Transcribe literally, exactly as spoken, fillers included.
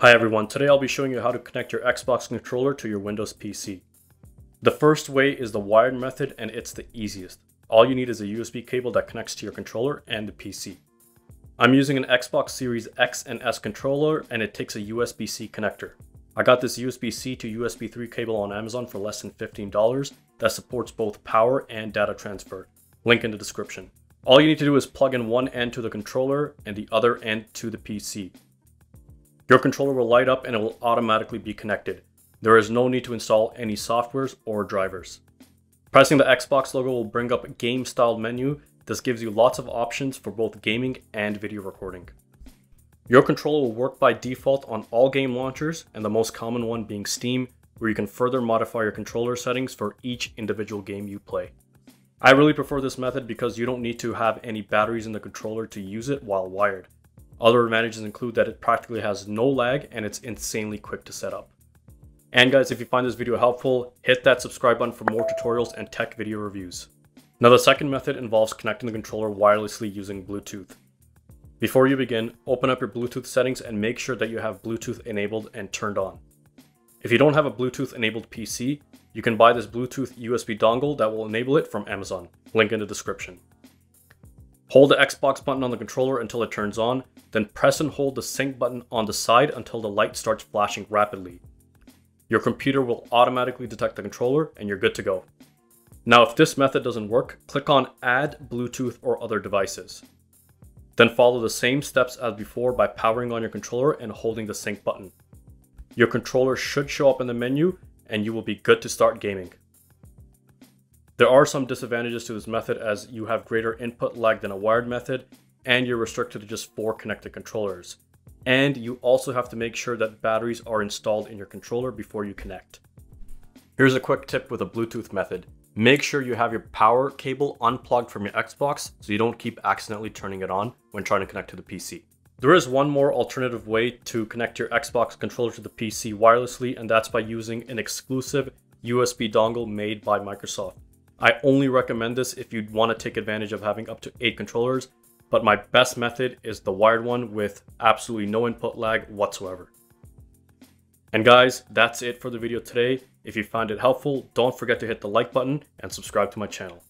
Hi everyone, today I'll be showing you how to connect your Xbox controller to your Windows P C. The first way is the wired method and it's the easiest. All you need is a U S B cable that connects to your controller and the P C. I'm using an Xbox Series X and S controller and it takes a U S B C connector. I got this U S B C to U S B three cable on Amazon for less than fifteen dollars that supports both power and data transfer. Link in the description. All you need to do is plug in one end to the controller and the other end to the P C. Your controller will light up and it will automatically be connected. There is no need to install any softwares or drivers. Pressing the Xbox logo will bring up a game style menu. This gives you lots of options for both gaming and video recording. Your controller will work by default on all game launchers and the most common one being Steam, where you can further modify your controller settings for each individual game you play. I really prefer this method because you don't need to have any batteries in the controller to use it while wired. Other advantages include that it practically has no lag and it's insanely quick to set up. And guys, if you find this video helpful, hit that subscribe button for more tutorials and tech video reviews. Now the second method involves connecting the controller wirelessly using Bluetooth. Before you begin, open up your Bluetooth settings and make sure that you have Bluetooth enabled and turned on. If you don't have a Bluetooth enabled P C, you can buy this Bluetooth U S B dongle that will enable it from Amazon. Link in the description. Hold the Xbox button on the controller until it turns on, then press and hold the sync button on the side until the light starts flashing rapidly. Your computer will automatically detect the controller and you're good to go. Now if this method doesn't work, click on Add Bluetooth or Other Devices. Then follow the same steps as before by powering on your controller and holding the sync button. Your controller should show up in the menu and you will be good to start gaming. There are some disadvantages to this method as you have greater input lag than a wired method and you're restricted to just four connected controllers. And you also have to make sure that batteries are installed in your controller before you connect. Here's a quick tip with a Bluetooth method. Make sure you have your power cable unplugged from your Xbox so you don't keep accidentally turning it on when trying to connect to the P C. There is one more alternative way to connect your Xbox controller to the P C wirelessly, and that's by using an exclusive U S B dongle made by Microsoft. I only recommend this if you'd want to take advantage of having up to eight controllers, but my best method is the wired one with absolutely no input lag whatsoever. And guys, that's it for the video today. If you found it helpful, don't forget to hit the like button and subscribe to my channel.